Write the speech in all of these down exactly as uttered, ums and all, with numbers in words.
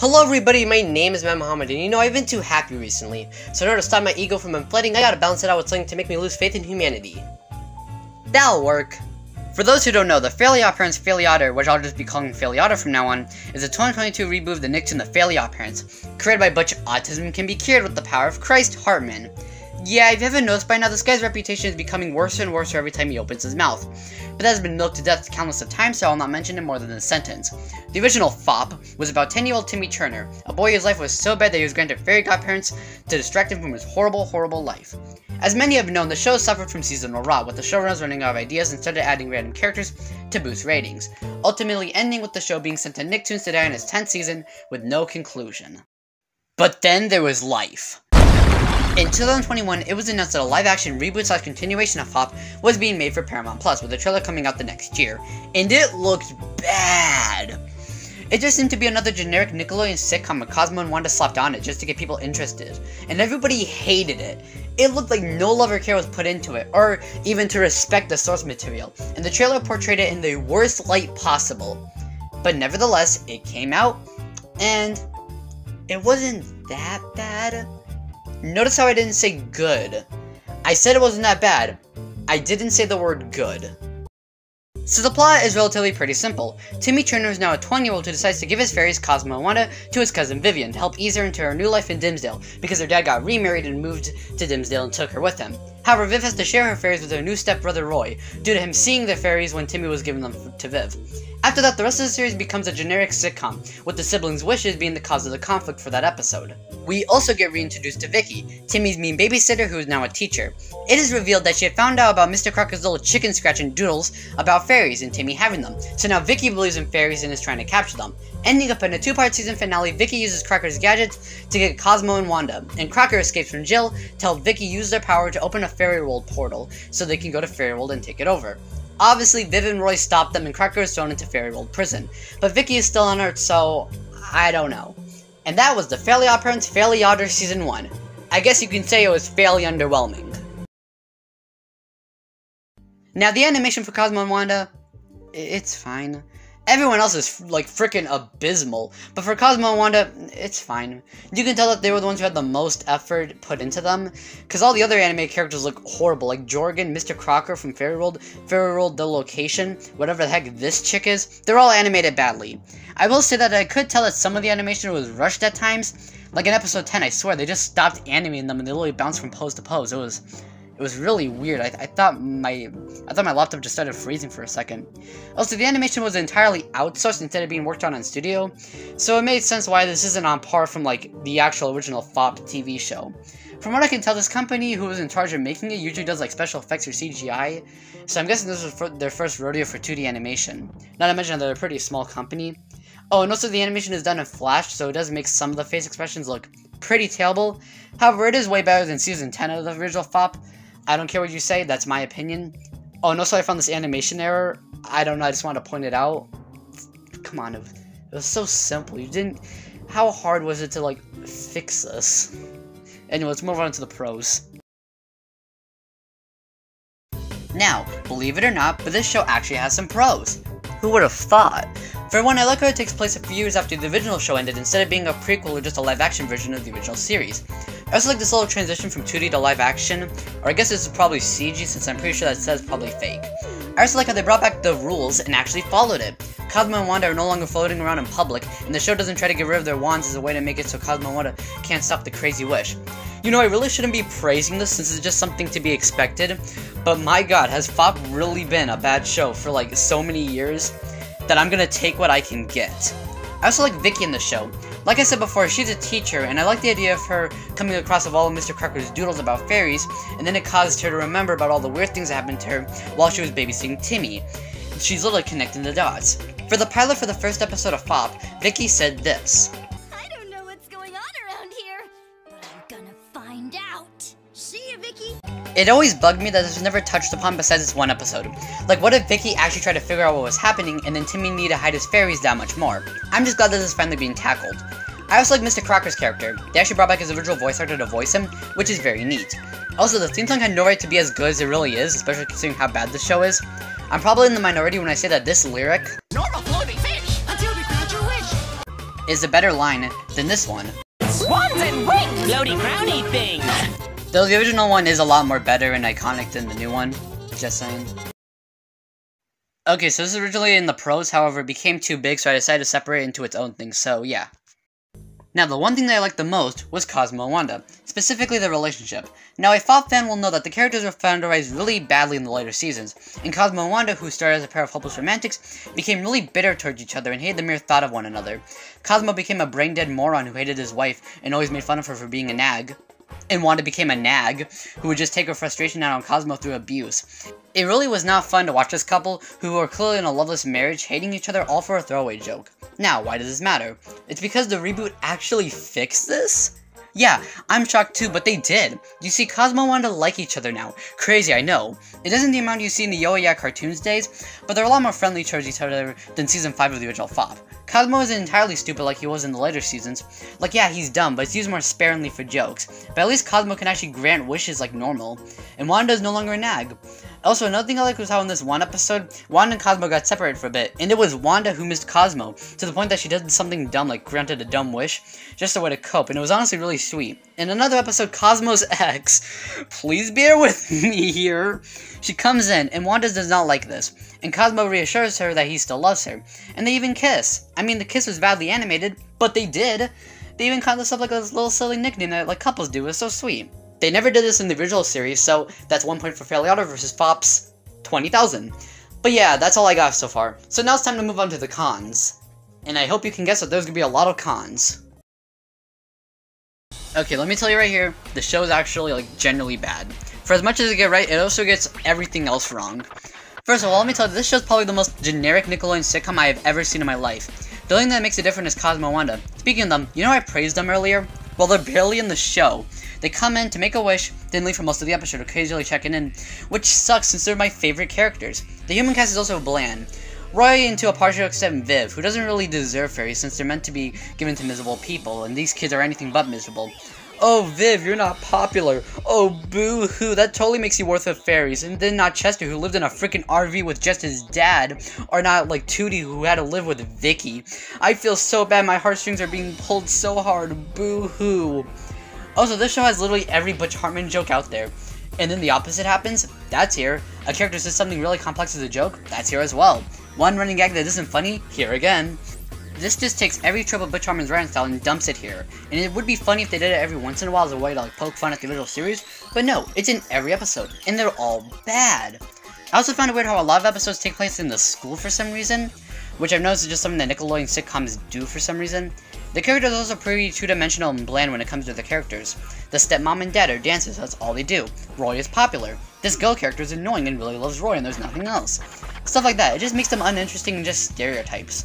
Hello everybody, my name is Matt Muhammad, and you know I've been too happy recently, so in order to stop my ego from inflating, I gotta balance it out with something to make me lose faith in humanity. That'll work. For those who don't know, the Fairly OddParents Fairly Odder, which I'll just be calling Fairly Odder from now on, is a twenty twenty-two reboot of the Nicktoon The Fairly OddParents, created by Butch. Autism can be cured with the power of Christ Hartman. Yeah, if you haven't noticed by now, this guy's reputation is becoming worse and worse every time he opens his mouth, but that has been milked to death countless of times, so I'll not mention it more than a sentence. The original F O P was about ten-year-old Timmy Turner, a boy whose life was so bad that he was granted fairy godparents to distract him from his horrible, horrible life. As many have known, the show suffered from seasonal rot, with the showrunners running out of ideas and started adding random characters to boost ratings, ultimately ending with the show being sent to Nicktoons to die in its tenth season with no conclusion. But then there was life. In two thousand twenty-one, it was announced that a live-action reboot slash continuation of F O P was being made for Paramount plus, with a trailer coming out the next year, and it looked bad. It just seemed to be another generic Nickelodeon sitcom where Cosmo and Wanda slapped on it just to get people interested, and everybody hated it. It looked like no love or care was put into it, or even to respect the source material, and the trailer portrayed it in the worst light possible. But nevertheless, it came out, and it wasn't that bad. Notice how I didn't say good. I said it wasn't that bad. I didn't say the word good. So the plot is relatively pretty simple. Timmy Turner is now a twenty-year-old who decides to give his fairies Cosmo and Wanda to his cousin Vivian to help ease her into her new life in Dimsdale, because her dad got remarried and moved to Dimsdale and took her with him. However, Viv has to share her fairies with her new stepbrother Roy, due to him seeing the fairies when Timmy was giving them to Viv. After that, the rest of the series becomes a generic sitcom, with the siblings' wishes being the cause of the conflict for that episode. We also get reintroduced to Vicky, Timmy's mean babysitter who is now a teacher. It is revealed that she had found out about Mister Crocker's little chicken scratch and doodles about fairies and Timmy having them, so now Vicky believes in fairies and is trying to capture them. Ending up in a two-part season finale, Vicky uses Crocker's gadgets to get Cosmo and Wanda, and Crocker escapes from Jill to help Vicky use their power to open a Fairy World portal so they can go to Fairy World and take it over. Obviously, Viv and Roy stop them and Crocker is thrown into Fairy World prison, but Vicky is still on Earth, so I don't know. And that was the Fairly OddParents Fairly Odder Season one. I guess you can say it was fairly underwhelming. Now, the animation for Cosmo and Wanda, it's fine. Everyone else is, like, frickin' abysmal, but for Cosmo and Wanda, it's fine. You can tell that they were the ones who had the most effort put into them, because all the other anime characters look horrible, like Jorgen, Mister Crocker from Fairy World, Fairy World The Location, whatever the heck this chick is, they're all animated badly. I will say that I could tell that some of the animation was rushed at times, like in episode ten, I swear, they just stopped animating them and they literally bounced from pose to pose. It was... It was really weird. I, th I thought my I thought my laptop just started freezing for a second. Also, the animation was entirely outsourced instead of being worked on in studio, so it made sense why this isn't on par from like the actual original F O P T V show. From what I can tell, this company who was in charge of making it usually does like special effects or C G I, so I'm guessing this was for their first rodeo for two D animation. Not to mention that they're a pretty small company. Oh, and also the animation is done in Flash, so it does make some of the face expressions look pretty terrible. However, it is way better than season ten of the original F O P. I don't care what you say, that's my opinion. Oh, and also I found this animation error. I don't know, I just want to point it out. Come on, it was so simple. You didn't... How hard was it to, like, fix this? Anyway, let's move on to the pros. Now, believe it or not, but this show actually has some pros. Who would have thought? For one, I like how it takes place a few years after the original show ended instead of being a prequel or just a live-action version of the original series. I also like this little transition from two D to live-action, or I guess this is probably C G since I'm pretty sure that says probably fake. I also like how they brought back the rules and actually followed it. Cosmo and Wanda are no longer floating around in public, and the show doesn't try to get rid of their wands as a way to make it so Cosmo and Wanda can't stop the crazy wish. You know, I really shouldn't be praising this since it's just something to be expected, but my god, has F O P really been a bad show for like so many years that I'm gonna take what I can get. I also like Vicky in the show. Like I said before, she's a teacher, and I like the idea of her coming across of all of Mister Crocker's doodles about fairies, and then it caused her to remember about all the weird things that happened to her while she was babysitting Timmy. She's literally connecting the dots. For the pilot for the first episode of F O P, Vicky said this. I don't know what's going on around here, but I'm gonna find out. See ya, Vicky! It always bugged me that this was never touched upon besides this one episode. Like, what if Vicky actually tried to figure out what was happening, and then Timmy needed to hide his fairies that much more? I'm just glad that this is finally being tackled. I also like Mister Crocker's character. They actually brought back his original voice actor to voice him, which is very neat. Also, the theme song had no right to be as good as it really is, especially considering how bad the show is. I'm probably in the minority when I say that this lyric is a better line than this one. Swans and wings, floaty crowny things! Though the original one is a lot more better and iconic than the new one, just saying. Okay, so this is originally in the pros, however, it became too big, so I decided to separate it into its own thing, so yeah. Now, the one thing that I liked the most was Cosmo and Wanda, specifically their relationship. Now, a F O B fan will know that the characters were founderized really badly in the later seasons, and Cosmo and Wanda, who started as a pair of hopeless romantics, became really bitter towards each other and hated the mere thought of one another. Cosmo became a brain-dead moron who hated his wife and always made fun of her for being a nag, and Wanda became a nag, who would just take her frustration out on Cosmo through abuse. It really was not fun to watch this couple, who were clearly in a loveless marriage, hating each other all for a throwaway joke. Now, why does this matter? It's because the reboot actually fixed this? Yeah, I'm shocked too, but they did. You see, Cosmo and Wanda like each other now. Crazy, I know. It isn't the amount you see in the Yo Ya cartoons days, but they're a lot more friendly towards each other than season five of the original F O B. Cosmo isn't entirely stupid like he was in the later seasons. Like, yeah, he's dumb, but it's used more sparingly for jokes. But at least Cosmo can actually grant wishes like normal. And Wanda is no longer a nag. Also, another thing I liked was how in this one episode, Wanda and Cosmo got separated for a bit, and it was Wanda who missed Cosmo, to the point that she did something dumb, like granted a dumb wish, just a way to cope, and it was honestly really sweet. In another episode, Cosmo's ex, please bear with me here, she comes in, and Wanda does not like this, and Cosmo reassures her that he still loves her, and they even kiss. I mean, the kiss was badly animated, but they did. They even caught this up like a little silly nickname that like couples do, it was so sweet. They never did this in the original series, so that's one point for Fairly Odder versus F O B's twenty thousand. But yeah, that's all I got so far. So now it's time to move on to the cons. And I hope you can guess that there's gonna be a lot of cons. Okay, let me tell you right here, the show is actually, like, generally bad. For as much as it gets right, it also gets everything else wrong. First of all, let me tell you, this show's probably the most generic Nickelodeon sitcom I have ever seen in my life. The only thing that makes it different is Cosmo and Wanda. Speaking of them, you know I praised them earlier? Well, they're barely in the show. They come in to make a wish, then leave for most of the episode, occasionally checking in, which sucks since they're my favorite characters. The human cast is also bland. Roy and to a partial extent Viv, who doesn't really deserve fairies since they're meant to be given to miserable people, and these kids are anything but miserable. Oh Viv, you're not popular. Oh boo-hoo, that totally makes you worth of fairies. And then not Chester, who lived in a freaking R V with just his dad, or not like Tootie, who had to live with Vicky. I feel so bad, my heartstrings are being pulled so hard, boo-hoo. Also, this show has literally every Butch Hartman joke out there. And then the opposite happens, that's here. A character says something really complex as a joke, that's here as well. One running gag that isn't funny, here again. This just takes every trope of Butch Hartman's writing style and dumps it here. And it would be funny if they did it every once in a while as a way to like poke fun at the original series, but no, it's in every episode, and they're all bad. I also found it weird how a lot of episodes take place in the school for some reason, which I've noticed is just something that Nickelodeon sitcoms do for some reason. The characters are also pretty two-dimensional and bland when it comes to the characters. The stepmom and dad are dancers, that's all they do. Roy is popular. This girl character is annoying and really loves Roy and there's nothing else. Stuff like that, it just makes them uninteresting and just stereotypes.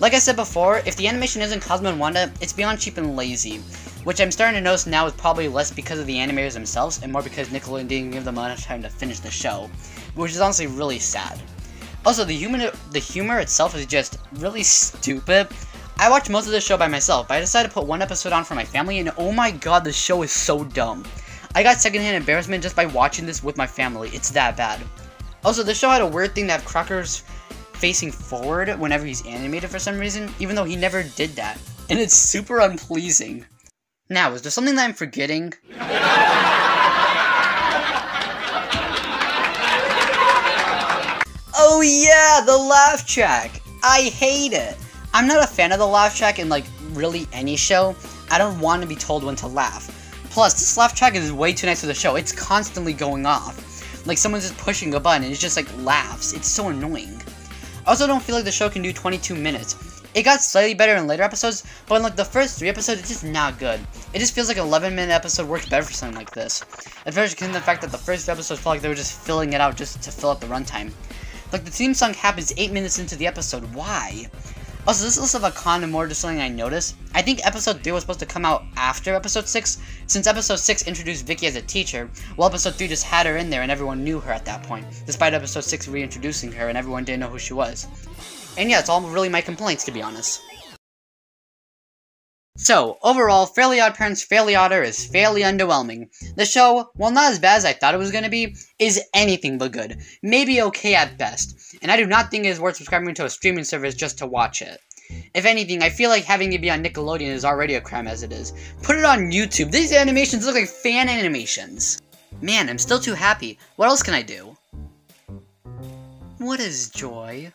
Like I said before, if the animation isn't Cosmo and Wanda, it's beyond cheap and lazy, which I'm starting to notice now is probably less because of the animators themselves and more because Nickelodeon didn't give them enough time to finish the show, which is honestly really sad. Also, the human, the humor itself is just really stupid. I watched most of this show by myself, but I decided to put one episode on for my family, and oh my god, this show is so dumb. I got secondhand embarrassment just by watching this with my family, it's that bad. Also, this show had a weird thing that Crocker's facing forward whenever he's animated for some reason, even though he never did that, and it's super unpleasing. Now, is there something that I'm forgetting? Oh yeah, the laugh track! I hate it! I'm not a fan of the laugh track in, like, really any show. I don't want to be told when to laugh. Plus, this laugh track is way too nice for the show. It's constantly going off. Like, someone's just pushing a button and it's just, like, laughs. It's so annoying. I also don't feel like the show can do twenty-two minutes. It got slightly better in later episodes, but in, like, the first three episodes, it's just not good. It just feels like an eleven minute episode works better for something like this. Especially given the fact that the first episode felt like they were just filling it out just to fill out the runtime. Like, the theme song happens eight minutes into the episode. Why? Also, this list of a con and more just something I noticed. I think episode three was supposed to come out after episode six, since episode six introduced Vicky as a teacher, while episode three just had her in there and everyone knew her at that point, despite episode six reintroducing her and everyone didn't know who she was. And yeah, it's all really my complaints, to be honest. So, overall, Fairly OddParents Fairly Odder is fairly underwhelming. The show, while not as bad as I thought it was going to be, is anything but good. Maybe okay at best. And I do not think it is worth subscribing to a streaming service just to watch it. If anything, I feel like having it be on Nickelodeon is already a crime as it is. Put it on YouTube. These animations look like fan animations. Man, I'm still too happy. What else can I do? What is joy?